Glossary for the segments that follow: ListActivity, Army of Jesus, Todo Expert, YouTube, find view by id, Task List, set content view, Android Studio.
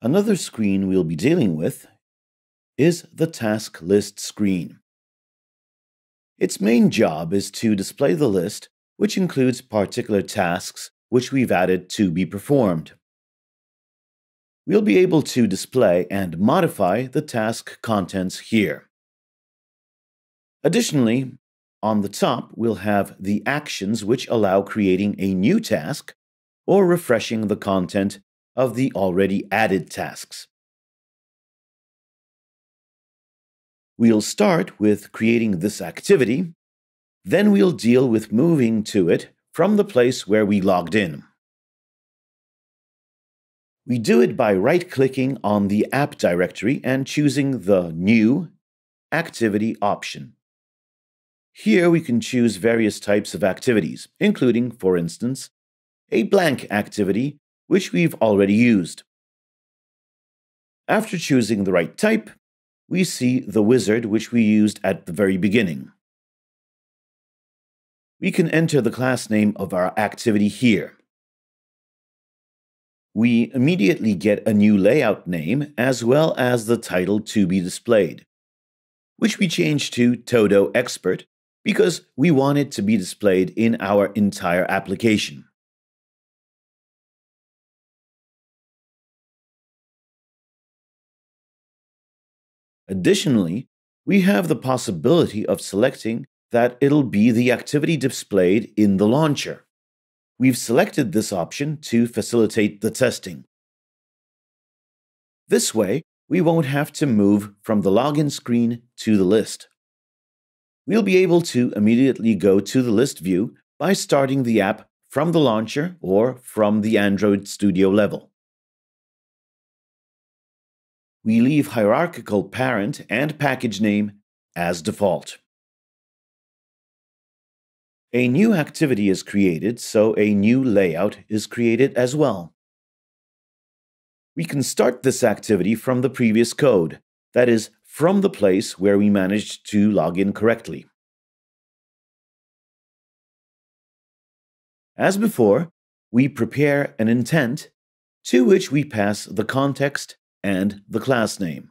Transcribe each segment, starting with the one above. Another screen we'll be dealing with is the Task List screen. Its main job is to display the list, which includes particular tasks which we've added to be performed. We'll be able to display and modify the task contents here. Additionally, on the top, we'll have the actions which allow creating a new task or refreshing the content of the already added tasks. We'll start with creating this activity, then we'll deal with moving to it from the place where we logged in. We do it by right-clicking on the app directory and choosing the New Activity option. Here we can choose various types of activities, including, for instance, a blank activity which we've already used. After choosing the right type, we see the wizard which we used at the very beginning. We can enter the class name of our activity here. We immediately get a new layout name as well as the title to be displayed, which we change to Todo Expert because we want it to be displayed in our entire application. Additionally, we have the possibility of selecting that it'll be the activity displayed in the launcher. We've selected this option to facilitate the testing. This way, we won't have to move from the login screen to the list. We'll be able to immediately go to the list view by starting the app from the launcher or from the Android Studio level. We leave hierarchical parent and package name as default. A new activity is created, so a new layout is created as well. We can start this activity from the previous code, that is, from the place where we managed to log in correctly. As before, we prepare an intent to which we pass the context and the class name.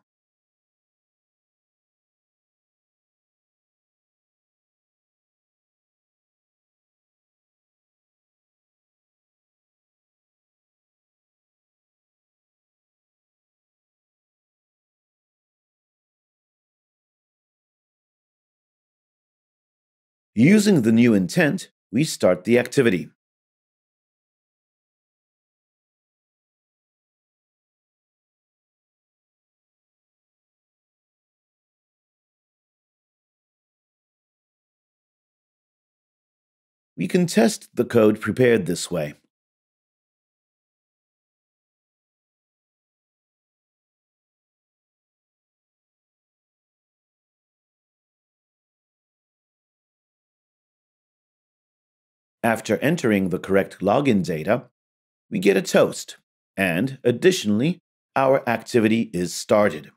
Using the new intent, we start the activity. We can test the code prepared this way. After entering the correct login data, we get a toast, and additionally, our activity is started.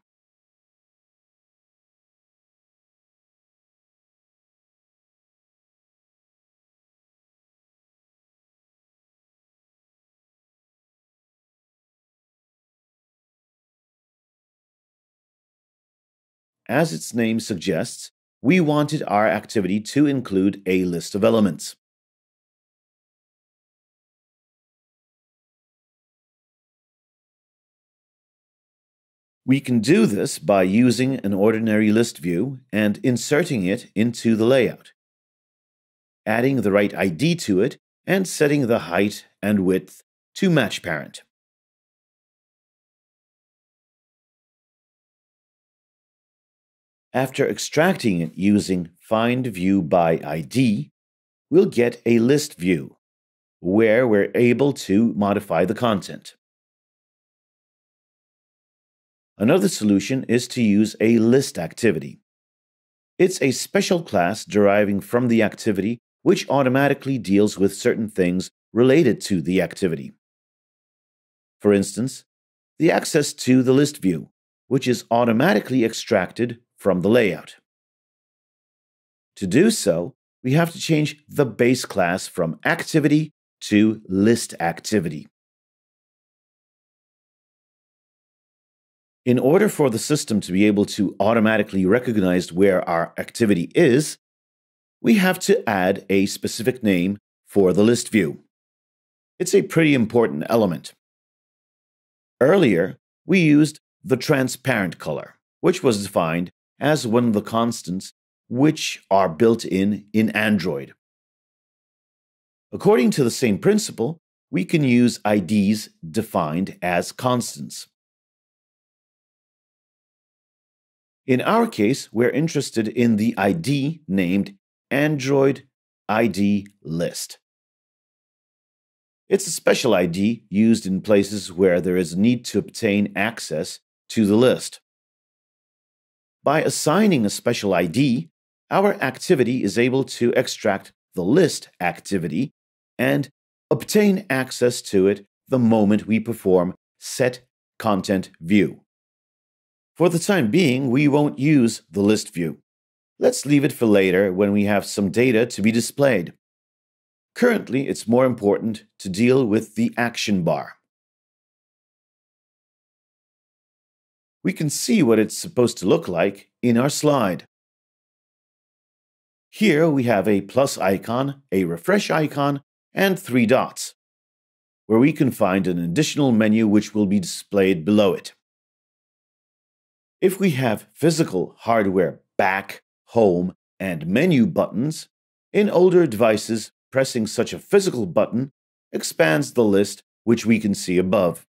As its name suggests, we wanted our activity to include a list of elements. We can do this by using an ordinary list view and inserting it into the layout, adding the right ID to it, and setting the height and width to match parent. After extracting it using find view by id, we'll get a list view where we're able to modify the content. Another solution is to use a list activity. It's a special class deriving from the activity which automatically deals with certain things related to the activity. For instance, the access to the list view, which is automatically extracted from the layout. To do so, we have to change the base class from activity to ListActivity. In order for the system to be able to automatically recognize where our activity is, we have to add a specific name for the list view. It's a pretty important element. Earlier, we used the transparent color, which was defined as one of the constants which are built in Android. According to the same principle, we can use IDs defined as constants. In our case, we're interested in the ID named Android ID List. It's a special ID used in places where there is a need to obtain access to the list. By assigning a special ID, our activity is able to extract the list activity and obtain access to it the moment we perform set content view. For the time being, we won't use the list view. Let's leave it for later when we have some data to be displayed. Currently, it's more important to deal with the action bar. We can see what it's supposed to look like in our slide. Here we have a plus icon, a refresh icon, and three dots, where we can find an additional menu which will be displayed below it. If we have physical hardware back, home, and menu buttons, in older devices, pressing such a physical button expands the list, which we can see above.